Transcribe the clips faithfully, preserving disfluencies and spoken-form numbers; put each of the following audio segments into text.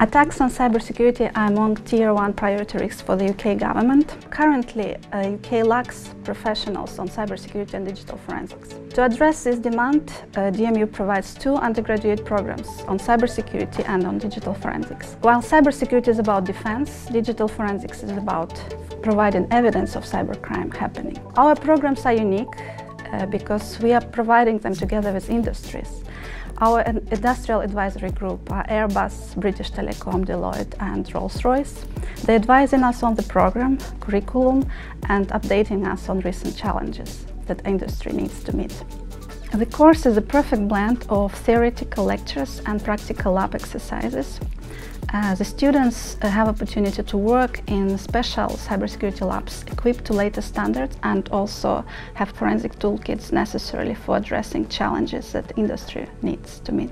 Attacks on cybersecurity are among Tier one priority risks for the U K government. Currently, uh, U K lacks professionals on cybersecurity and digital forensics. To address this demand, uh, D M U provides two undergraduate programs on cybersecurity and on digital forensics. While cybersecurity is about defense, digital forensics is about providing evidence of cybercrime happening. Our programs are unique uh, because we are providing them together with industries. Our industrial advisory group are Airbus, British Telecom, Deloitte and Rolls-Royce. They're advising us on the program, curriculum and updating us on recent challenges that industry needs to meet. The course is a perfect blend of theoretical lectures and practical lab exercises. Uh, the students uh, have opportunity to work in special cybersecurity labs equipped to latest standards and also have forensic toolkits necessary for addressing challenges that industry needs to meet.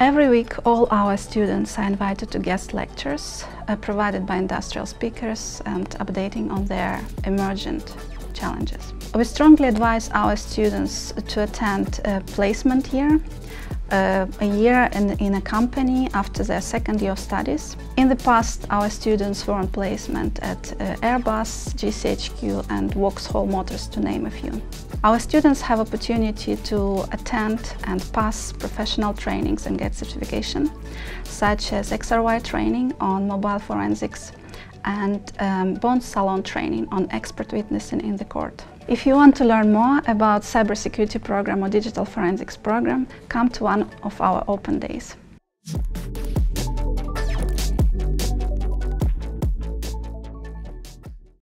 Every week all our students are invited to guest lectures uh, provided by industrial speakers and updating on their emergent challenges. We strongly advise our students to attend a placement year. Uh, a year in, in a company after their second year of studies. In the past, our students were on placement at uh, Airbus, G C H Q and Vauxhall Motors, to name a few. Our students have opportunity to attend and pass professional trainings and get certification, such as X R Y training on mobile forensics and um, Bond Salon training on expert witnessing in the court. If you want to learn more about cybersecurity program or digital forensics program, come to one of our open days.